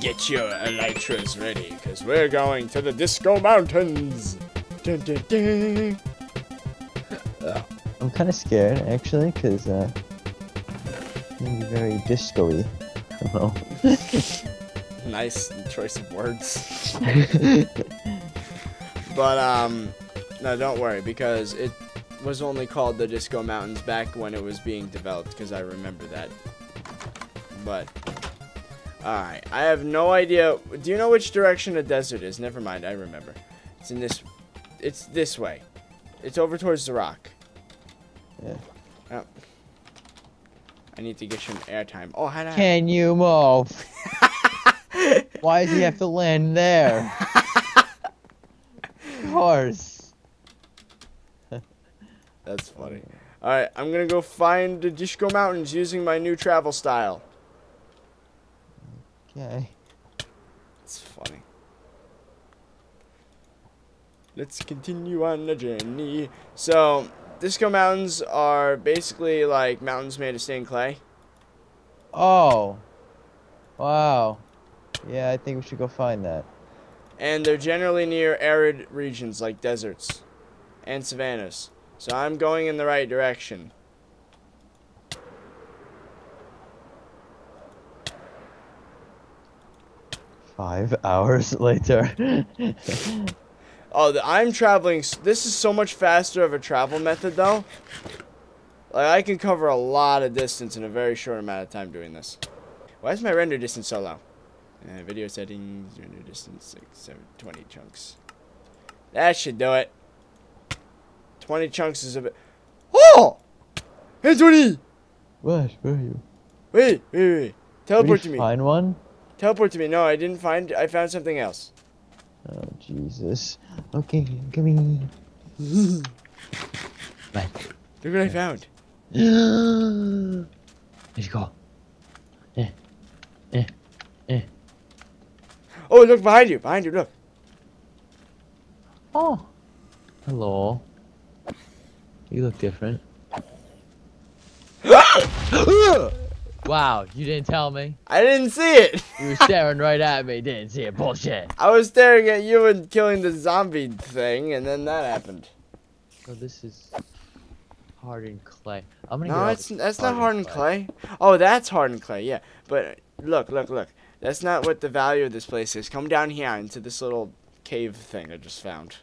Get your elytras ready, because we're going to the Disco Mountains! Dun, dun, dun. I'm kind of scared, actually, because it's going to be very disco-y. I don't know. Nice choice of words. But, no, don't worry, because it was only called the Disco Mountains back when it was being developed, because I remember that. But, alright, I have no idea. Do you know which direction a desert is? Never mind, I remember. It's in this, it's this way. It's over towards the rock. Yeah. Oh. I need to get some airtime. Oh, how do I... Can you move? Why does he have to land there? Of course. That's funny. Alright, I'm gonna go find the Disco Mountains using my new travel style. Okay. It's funny. Let's continue on the journey. So, Disco Mountains are basically like mountains made of stained clay. Oh. Wow. Yeah, I think we should go find that. And they're generally near arid regions like deserts and savannas. So I'm going in the right direction. Five hours later. Oh, I'm traveling. This is so much faster of a travel method, though. Like, I can cover a lot of distance in a very short amount of time doing this. Why is my render distance so low? Video settings, render distance, 20 chunks. That should do it. 20 chunks is a bit. Oh! Hey, Tony! What? Where are you? Wait, wait, wait. Teleport to me. Did you find one? Teleport to me. No, I didn't find. I found something else. Oh, Jesus. Okay, come in. Right. Look what I found. Let's go. Oh, look behind you. Behind you, look. Oh. Hello. You look different. Wow, you didn't tell me. I didn't see it. You were staring right at me. Didn't see it. Bullshit. I was staring at you and killing the zombie thing, and then that happened. Oh, this is hardened clay. I'm gonna. No, that's not hardened clay. Oh, that's hardened clay. Yeah, but look, look, look. That's not what the value of this place is. Come down here into this little cave thing I just found.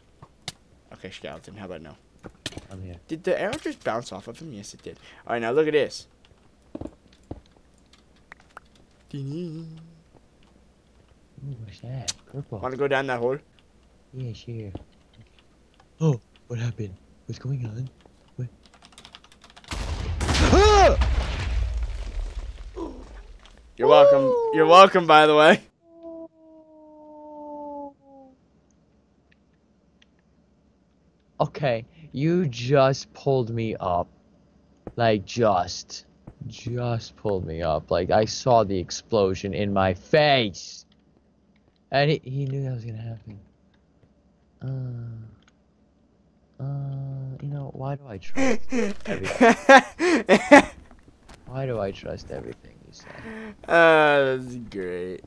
Okay, skeleton. How about no? I'm here. Did the arrow just bounce off of him? Yes, it did. All right, now look at this. Ooh, what's that? Purple. Want to go down that hole? Yeah, sure. Oh, what happened? What's going on? What? Ah! You're welcome. Ooh. You're welcome, by the way. Okay, you just pulled me up. Like, just pulled me up. Like, I saw the explosion in my face, and he knew that was gonna happen. You know, why do I trust everything? Why do I trust everything you say? That's great.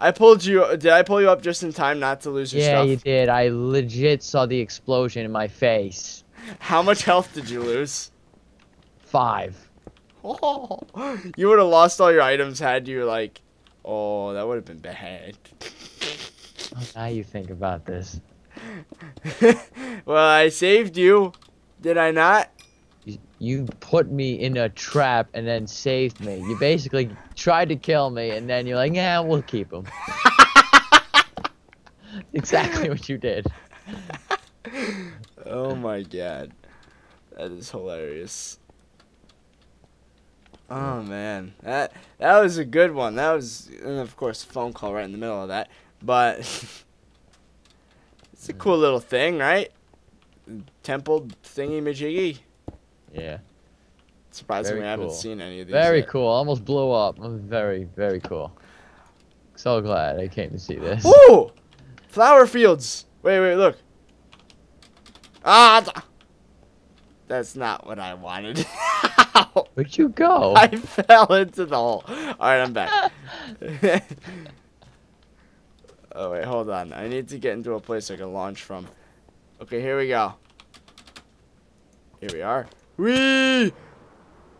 I pulled you. Did I pull you up just in time not to lose your stuff? Yeah, you did. I legit saw the explosion in my face. How much health did you lose? 5. Oh, you would have lost all your items had you like. Oh, that would have been bad. Oh, now you think about this. Well, I saved you, did I not? You put me in a trap and then saved me. You basically tried to kill me, and then you're like, "Yeah, we'll keep him." Exactly what you did. Oh my god, that is hilarious. Oh man, that was a good one. That was, and of course, a phone call right in the middle of that. But it's a cool little thing, right? Temple thingy majiggy. Yeah. Surprisingly, I haven't seen any of these. Very cool. Almost blew up. Very, very cool. So glad I came to see this. Ooh, flower fields. Wait, wait, look. Ah, that's not what I wanted. out. Where'd you go? I fell into the hole. Alright, I'm back. Oh, wait, hold on. I need to get into a place I can launch from. Okay, here we go. Here we are. Whee!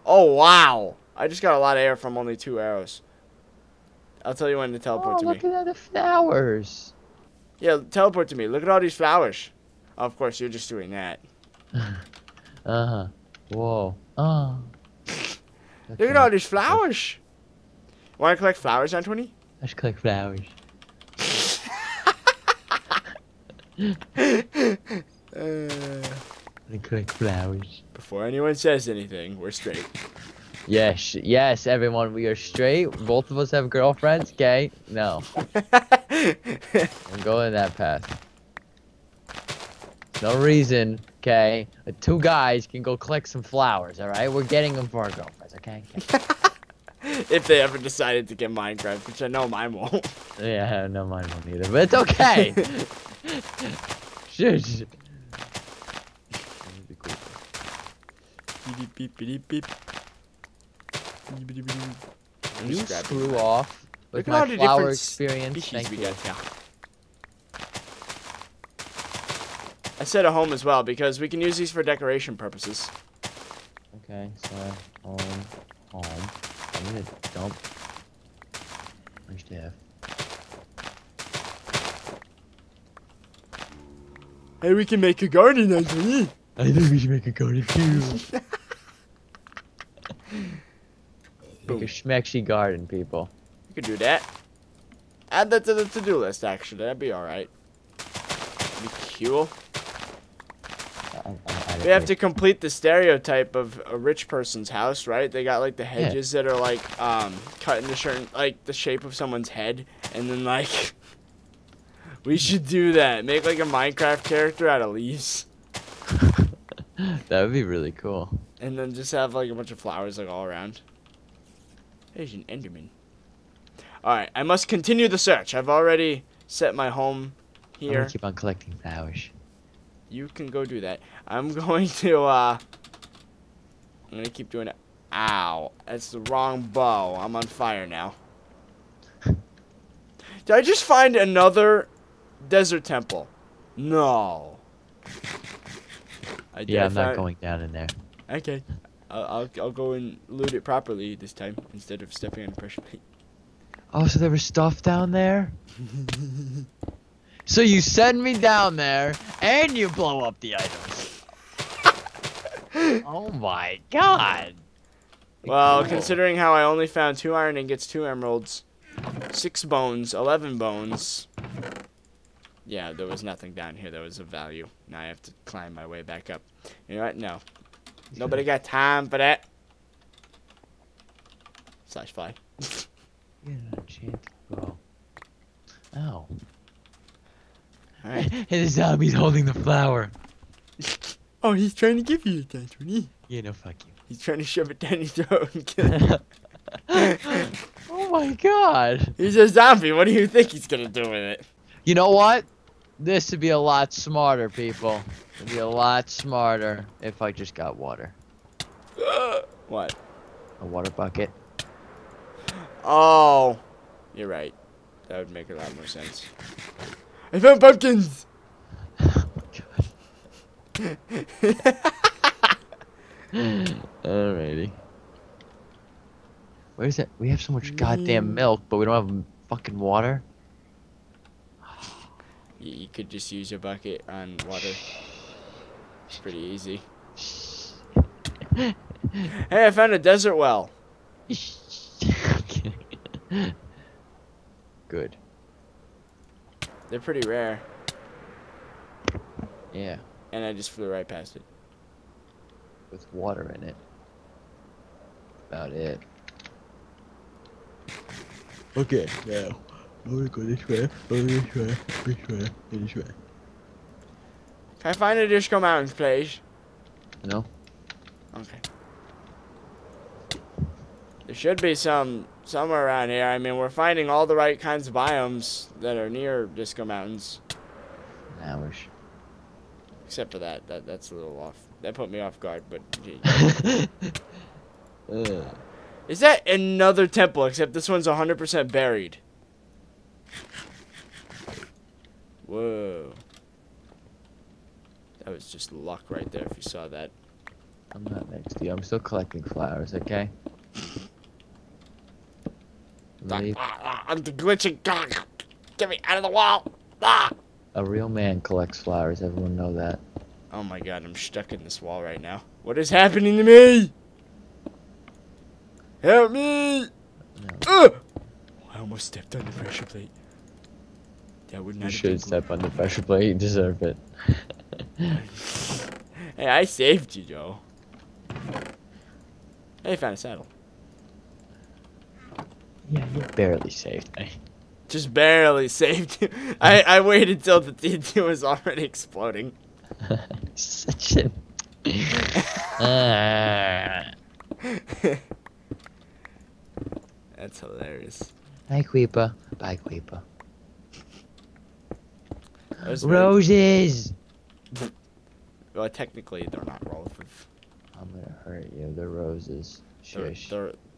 Oh, wow. I just got a lot of air from only 2 arrows. I'll tell you when to teleport to me. Look at all the flowers. Yeah, teleport to me. Look at all these flowers. Oh, of course, you're just doing that. Uh-huh. Whoa. Oh. Look at all these flowers. Want to collect flowers, Anthony? Let's collect flowers. Let's collect flowers. Before anyone says anything, we're straight. Yes, yes, everyone, we are straight. Both of us have girlfriends, gay. No. I'm going that path. No reason, okay? 2 guys can go collect some flowers, alright? We're getting them for our girlfriends, okay? If they ever decided to get Minecraft, which I know mine won't. Yeah, I know mine won't either, but it's okay! Shush. Beep, beep, beep, beep. You screw off with my flower experience. Thank you. I set a home as well because we can use these for decoration purposes. Okay, so home. I'm gonna dump. Where's Dave? Hey, we can make a garden, Anthony. I think we should make a garden too. Make a schmexy garden, people. You could do that. Add that to the to-do list, actually. That'd be alright. Be cool. We have to complete the stereotype of a rich person's house, right? They got, like, the hedges that are, like, cut into certain, like, the shape of someone's head. And then, like, we should do that. Make, like, a Minecraft character out of leaves. That would be really cool. And then just have, like, a bunch of flowers, like, all around. There's an Enderman. Alright, I must continue the search. I've already set my home here. I'm gonna keep on collecting flowers. You can go do that. I'm going to, I'm gonna keep doing it. Ow. That's the wrong bow. I'm on fire now. Did I just find another desert temple? No. Yeah, I'm not going down in there. Okay. I'll go and loot it properly this time instead of stepping on pressure plate. Oh, so there was stuff down there? So you send me down there and you blow up the items. Oh my god. Well, considering how I only found 2 iron and gets 2 emeralds, 6 bones, 11 bones. Yeah, there was nothing down here that was of value. Now I have to climb my way back up. You know what? No. Nobody got time for that. Slash fly. You're an enchanted bow. Ow. Alright. And the zombie's holding the flower. Oh, he's trying to give you it, Anthony. Yeah, no, fuck you. He's trying to shove it down your throat and kill you. Oh my god. He's a zombie. What do you think he's gonna do with it? You know what? This would be a lot smarter, people. It'd be a lot smarter if I just got water. What? A water bucket. Oh, you're right. That would make a lot more sense. I found pumpkins. Oh my god. Alrighty. Where is it? We have so much goddamn milk, but we don't have fucking water. You could just use your bucket on water. It's pretty easy. Hey, I found a desert well. Good. They're pretty rare. Yeah. And I just flew right past it. With water in it. About it. Okay, now. I'm gonna go this way. This way. Can I find a Disco Mountains, please? No. Okay. There should be some somewhere around here. I mean, we're finding all the right kinds of biomes that are near Disco Mountains. I wish. Except for that. That's a little off. That put me off guard, but... Ugh. Is that another temple, except this one's 100% buried? Whoa. That was just luck right there if you saw that. I'm not next to you. I'm still collecting flowers, okay? I'm glitching. Get me out of the wall. Ah! A real man collects flowers. Everyone know that. Oh my god, I'm stuck in this wall right now. What is happening to me? Help me! No. I almost stepped on the pressure plate. That would not. You should step on the pressure plate. You deserve it. Hey, I saved you, Joe. Hey, I found a saddle. Yeah, you barely saved me. Just barely saved you. I waited till the TNT was already exploding. Such a... That's hilarious. Bye, Creeper. Bye, Creeper. Roses! Really... Well, technically, they're not roses. I'm gonna hurt you. They're roses. Shush.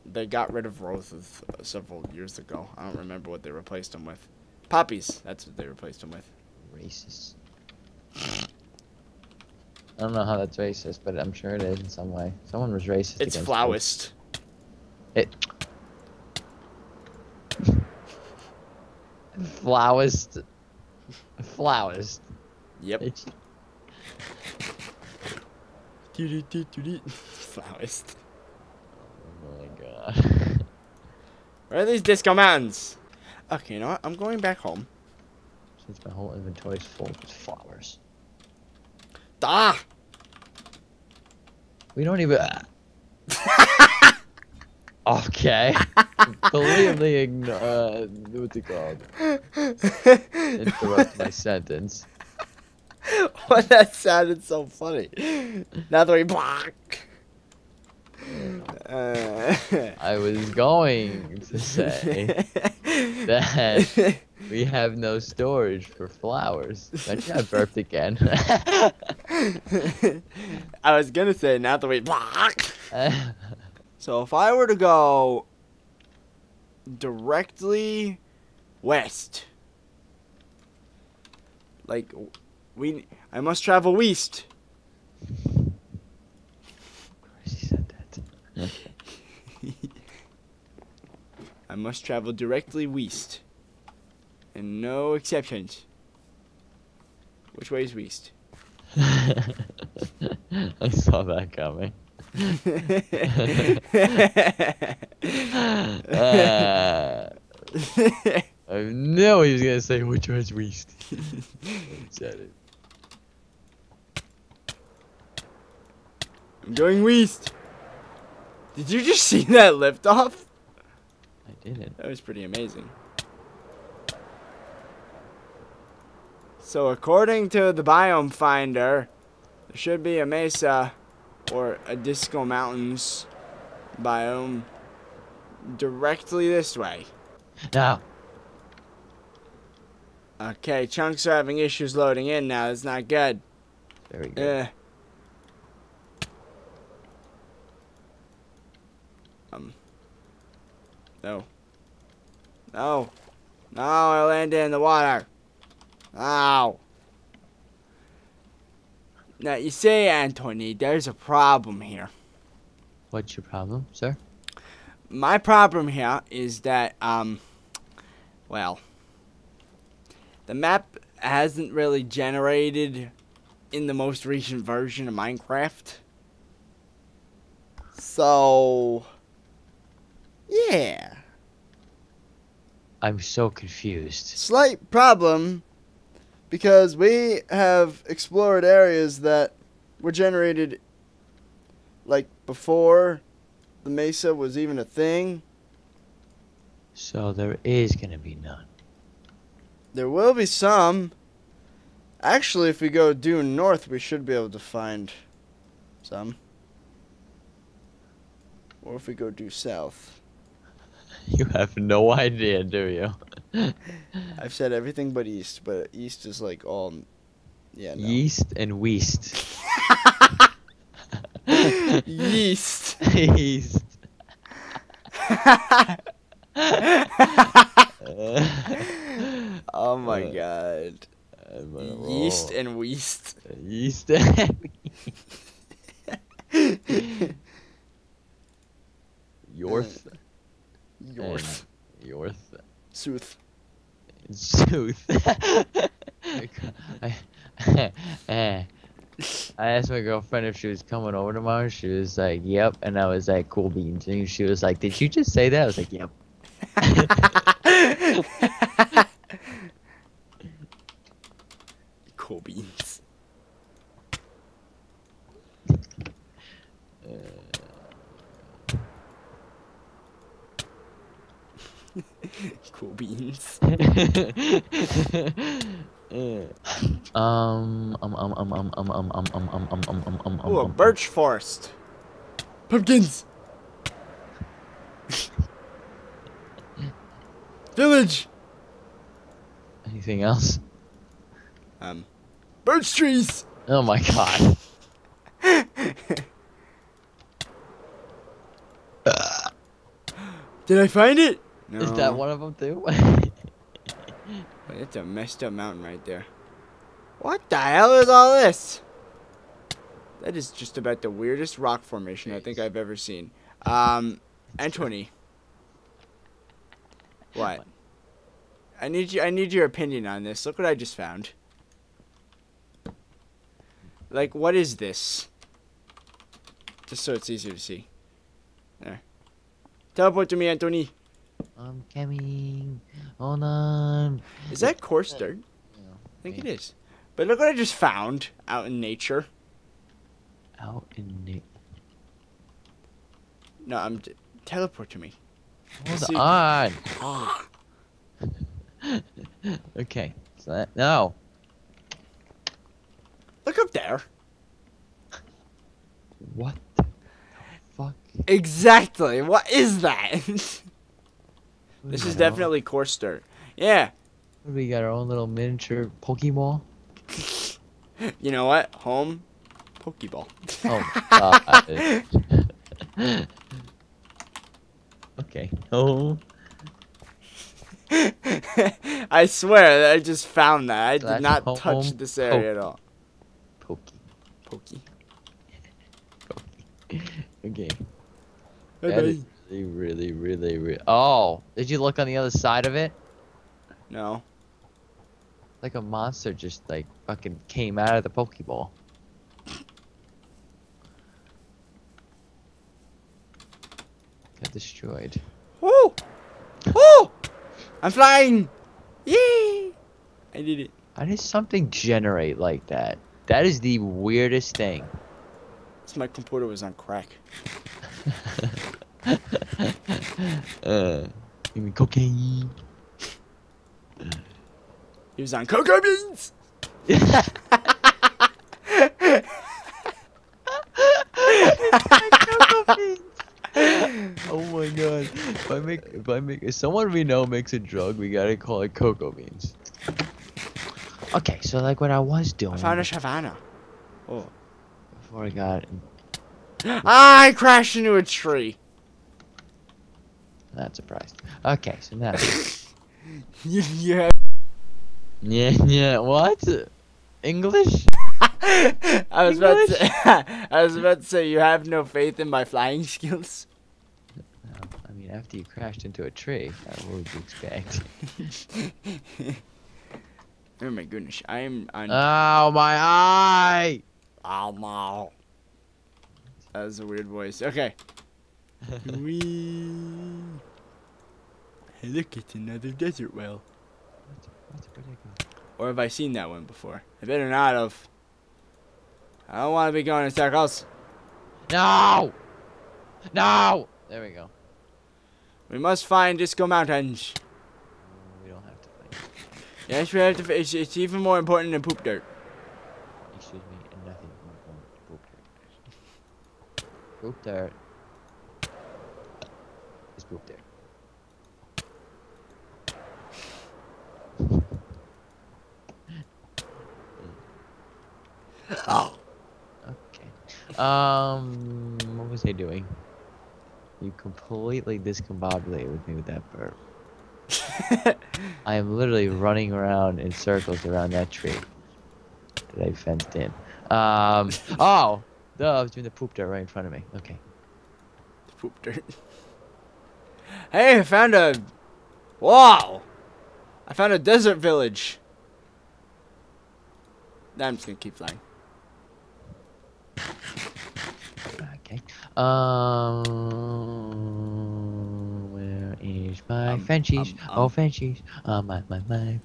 They got rid of roses several years ago. I don't remember what they replaced them with. Poppies. That's what they replaced them with. Racist. I don't know how that's racist, but I'm sure it is in some way. Someone was racist. It's flowist. It. Flowist. Flowist. Yep. It's... Flowist. Oh my god. Where are these Disco Mountains? Okay, you know what? I'm going back home. Since my whole inventory is full of flowers. Ah! We don't even... Okay. Completely ignore... what's it called? Interrupt my sentence. Well, that sounded so funny. Now that we block. I was going to say that we have no storage for flowers. I got burped again. I was gonna say now that we block. So if I were to go directly west, like I must travel west. I must travel directly west, and no exceptions. Which way is west? I saw that coming. I knew he was gonna say which way is west. He said it. I'm going west. Did you just see that liftoff? I didn't. That was pretty amazing. So according to the biome finder, there should be a mesa or a Disco Mountains biome directly this way. No. Okay, chunks are having issues loading in now. That's not good. Very good. No. No. No, I landed in the water. Ow. Now, you see, Anthony, there's a problem here. What's your problem, sir? My problem here is that, well, the map hasn't really generated in the most recent version of Minecraft. So... yeah. I'm so confused. Slight problem because we have explored areas that were generated like before the mesa was even a thing. So there is going to be none. There will be some. Actually, if we go due north, we should be able to find some. Or if we go due south. You have no idea, do you? I've said everything but east, is like all... yeah, no. Yeast and weast. Yeast. Yeast. Oh my god. Yeast and weast. Yeast and weast. Yorth. Yorth. Yorth. Sooth. Sooth. I asked my girlfriend if she was coming over tomorrow. She was like, yep. And I was like, cool beans. And she was like, did you just say that? I was like, yep. Cool beans. Cool beans. Ooh, a birch forest. Pumpkins. Village. Anything else? Birch trees. Oh my god. Did I find it? No. Is that one of them too? It's a messed up mountain right there. What the hell is all this? That is just about the weirdest rock formation I think I've ever seen. Anthony. What? I need your opinion on this. Look what I just found. Like, what is this? Just so it's easier to see. There. Teleport to me, Anthony. I'm coming. Hold on. Is that coarse dirt? Yeah, I think it is. But look what I just found out in nature. Out in nature. No, I'm teleport to me. Hold on. Okay. So that no. Look up there. What the fuck? Exactly. What is that? This is definitely coarse dirt. Yeah. We got our own little miniature Pokeball. You know what? Home Pokeball. Oh, okay. Oh. I swear that I just found that. I did not touch this area at all. Pokey. Okay. Okay. Really. Oh, did you look on the other side of it? No. Like a monster just like fucking came out of the Pokeball. Got destroyed. Woo! Woo! I'm flying! Yay! I did it. How does something generate like that? That is the weirdest thing. It's my computer was on crack. Give me cocaine. He was on cocoa beans. Oh my god! If someone we know makes a drug, we gotta call it cocoa beans. Okay, so like what I was doing. I found a Shavana. Oh. Before I got. I crashed into a tree. Not surprised. Okay, so now. Yeah. Yeah. What? English? I was about to say you have no faith in my flying skills. No, I mean, after you crashed into a tree, what would you expect? Oh my goodness! I am. Oh my eye! Oh my. That was a weird voice. Okay. Wee. Look at another desert well. Or have I seen that one before? I better not have. I don't want to be going in circles. No! No! There we go. We must find Disco Mountains. We don't have to find it. Yes, we have to. It's even more important than poop dirt. Excuse me, and nothing more important than poop dirt. Poop dirt. Poop there. Oh. Okay. What was I doing? You completely discombobulated with me with that burp. I am literally running around in circles around that tree that I fenced in. Oh! Duh, I was doing the poop dirt right in front of me. Okay. The poop dirt. Hey, I found a... Wow! I found a desert village. I'm just gonna keep flying. Okay. Where is my Frenchies? Oh, Frenchies. My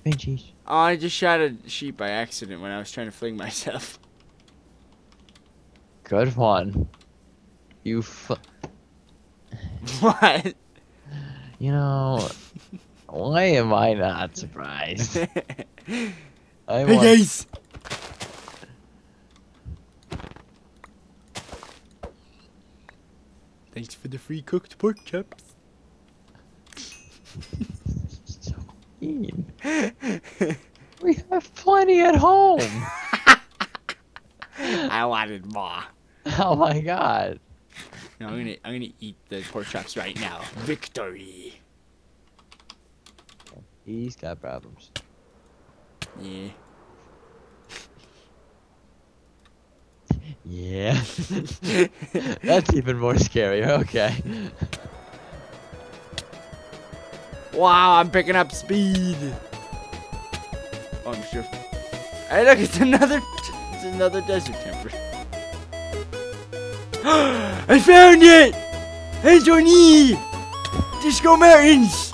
Frenchies. Oh, I just shot a sheep by accident when I was trying to fling myself. Good one. You What? You know, why am I not surprised? Hey guys! Thanks for the free cooked pork chops. So mean. We have plenty at home. I wanted more. Oh my god. No, I'm gonna eat the pork chops right now. Victory. He's got problems. Yeah. Yeah. That's even more scarier. Okay. Wow, I'm picking up speed. Oh, I'm sure. Hey, look, it's another desert temper. I found it! Hey, Johnny! Disco Mountains!